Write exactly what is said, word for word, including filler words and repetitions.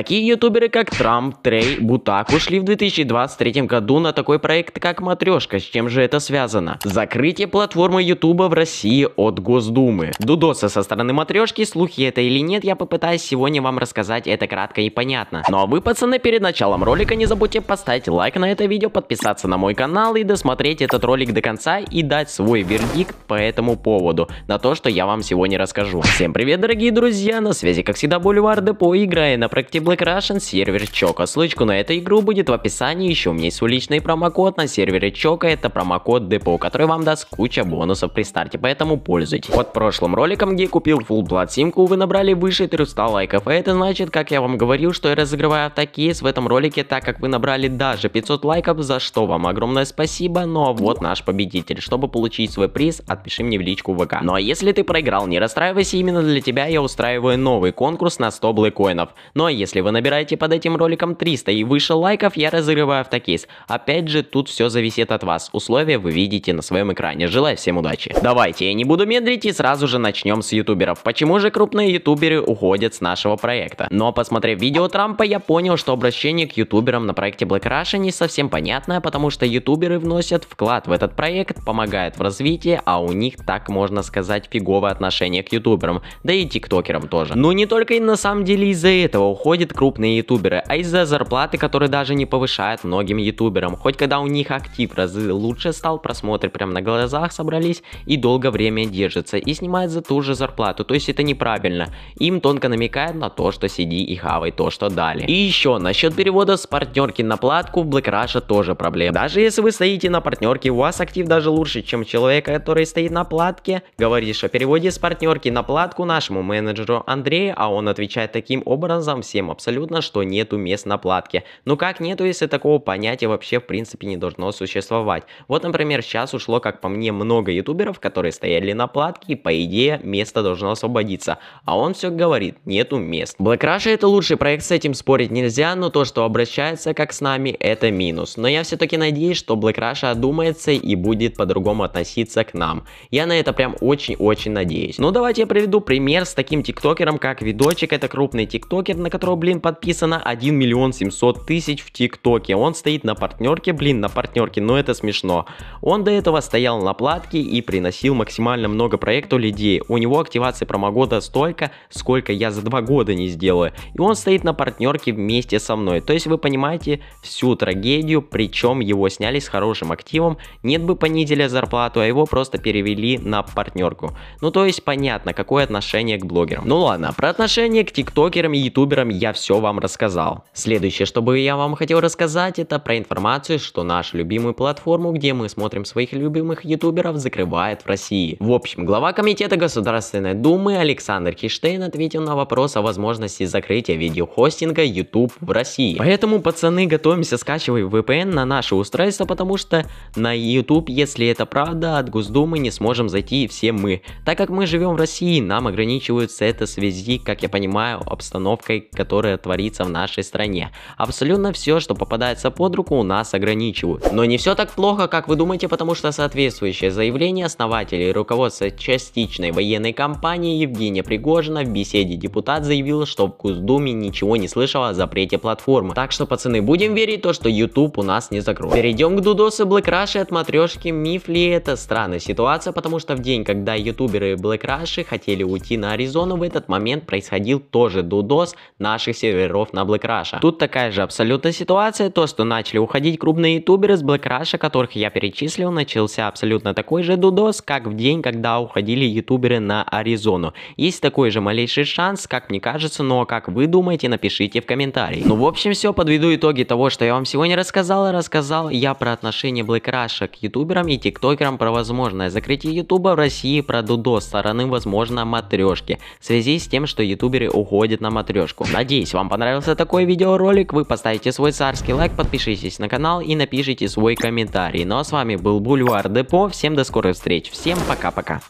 Такие ютуберы, как Трамп, Трей, Бутак ушли в две тысячи двадцать третьем году на такой проект, как Матрешка. С чем же это связано? Закрытие платформы ютуба в России от Госдумы. Дудосы со стороны Матрешки, слухи это или нет, я попытаюсь сегодня вам рассказать это кратко и понятно. Ну а вы, пацаны, перед началом ролика не забудьте поставить лайк на это видео, подписаться на мой канал и досмотреть этот ролик до конца и дать свой вердикт по этому поводу, на то, что я вам сегодня расскажу. Всем привет, дорогие друзья, на связи как всегда Бульвар Депо, играя на проекте Black Russia сервер Чока. Ссылочку на эту игру будет в описании, еще у меня есть свой личный промокод на сервере Чока, это промокод Депо, который вам даст куча бонусов при старте, поэтому пользуйтесь. Под прошлым роликом, где купил Full Blood симку, вы набрали выше трёхсот лайков, а это значит, как я вам говорил, что я разыгрываю автокейс в этом ролике, так как вы набрали даже пятьсот лайков, за что вам огромное спасибо, ну а вот наш победитель. Чтобы получить свой приз, отпиши мне в личку ВК. Ну а если ты проиграл, не расстраивайся, именно для тебя я устраиваю новый конкурс на сто блэккоинов. Ну а если вы набираете под этим роликом триста и выше лайков, я разыгрываю автокейс. Опять же, тут все зависит от вас, условия вы видите на своем экране. Желаю всем удачи. Давайте, я не буду медлить и сразу же начнем с ютуберов. Почему же крупные ютуберы уходят с нашего проекта? Но посмотрев видео Трампа, я понял, что обращение к ютуберам на проекте Black Russia не совсем понятное, потому что ютуберы вносят вклад в этот проект, помогают в развитии, а у них, так можно сказать, фиговое отношение к ютуберам, да и тиктокерам тоже. Но не только и на самом деле из-за этого уходят крупные ютуберы, а из-за зарплаты, которые даже не повышают многим ютуберам, хоть когда у них актив разы лучше стал, просмотры прям на глазах собрались и долгое время держатся и снимают за ту же зарплату, то есть это неправильно, им тонко намекают на то, что сиди и хавай то, что дали. И еще насчет перевода с партнерки на платку в Black Russia тоже проблема. Даже если вы стоите на партнерке, у вас актив даже лучше, чем человек, который стоит на платке. Говоришь о переводе с партнерки на платку нашему менеджеру Андрею, а он отвечает таким образом всем абсолютно, что нету мест на платке. Ну как нету, если такого понятия вообще в принципе не должно существовать? Вот, например, сейчас ушло, как по мне, много ютуберов, которые стояли на платке, и по идее место должно освободиться, а он все говорит, нету мест. Black Russia это лучший проект, с этим спорить нельзя, но то, что обращается как с нами, это минус. Но я все-таки надеюсь, что Black Russia одумается и будет по-другому относиться к нам. Я на это прям очень-очень надеюсь. Ну давайте я приведу пример с таким тиктокером, как Видочек. Это крупный тиктокер, на которого, блин, подписано один миллион семьсот тысяч в тиктоке. Он стоит на партнерке, блин, на партнерке, но это смешно. Он до этого стоял на платке и приносил максимально много проекту людей. У него активации промогода столько, сколько я за два года не сделаю. И он стоит на партнерке вместе со мной. То есть вы понимаете всю трагедию, причем его сняли с хорошим активом, нет бы понизили зарплату, а его просто перевели на партнерку. Ну то есть понятно, какое отношение к блогерам. Ну ладно, про отношение к тиктокерам и ютуберам я все вам рассказал. Следующее, что бы я вам хотел рассказать, это про информацию, что нашу любимую платформу, где мы смотрим своих любимых ютуберов, закрывает в России. В общем, глава комитета Государственной Думы Александр Киштейн ответил на вопрос о возможности закрытия видеохостинга YouTube в России. Поэтому, пацаны, готовимся, скачивай ви пи эн на наше устройство, потому что на YouTube, если это правда, от Госдумы не сможем зайти все мы. Так как мы живем в России, нам ограничиваются это в связи, как я понимаю, обстановкой, которая творится в нашей стране. Абсолютно все, что попадается под руку, у нас ограничивают. Но не все так плохо, как вы думаете, потому что соответствующее заявление основателя и руководства частичной военной кампании Евгения Пригожина в беседе депутат заявил, что в Госдуме ничего не слышал о запрете платформы. Так что, пацаны, будем верить в то, что YouTube у нас не закроет. Перейдем к DDoS и Black Russia от Матрешки. Миф ли это? Странная ситуация, потому что в день, когда ютуберы Black Russia хотели уйти на Аризону, в этот момент происходил тоже DDoS наших серверов на Black Russia. Тут такая же абсолютно ситуация, то что начали уходить крупные ютуберы с Black Russia, которых я перечислил, начался абсолютно такой же DDoS, как в день, когда уходили ютуберы на Аризону. Есть такой же малейший шанс, как мне кажется, но как вы думаете, напишите в комментарии. Ну в общем все, подведу итоги того, что я вам сегодня рассказал, и рассказал я про отношение Black Russia к ютуберам и тиктокерам, про возможное закрытие ютуба в России, про DDoS стороны, возможно, матрешки, в связи с тем, что ютуберы уходят на матрешку. Надеюсь, вам понравился такой видеоролик, вы поставите свой царский лайк, подпишитесь на канал и напишите свой комментарий. Ну а с вами был Бульвар Депо, всем до скорых встреч, всем пока-пока.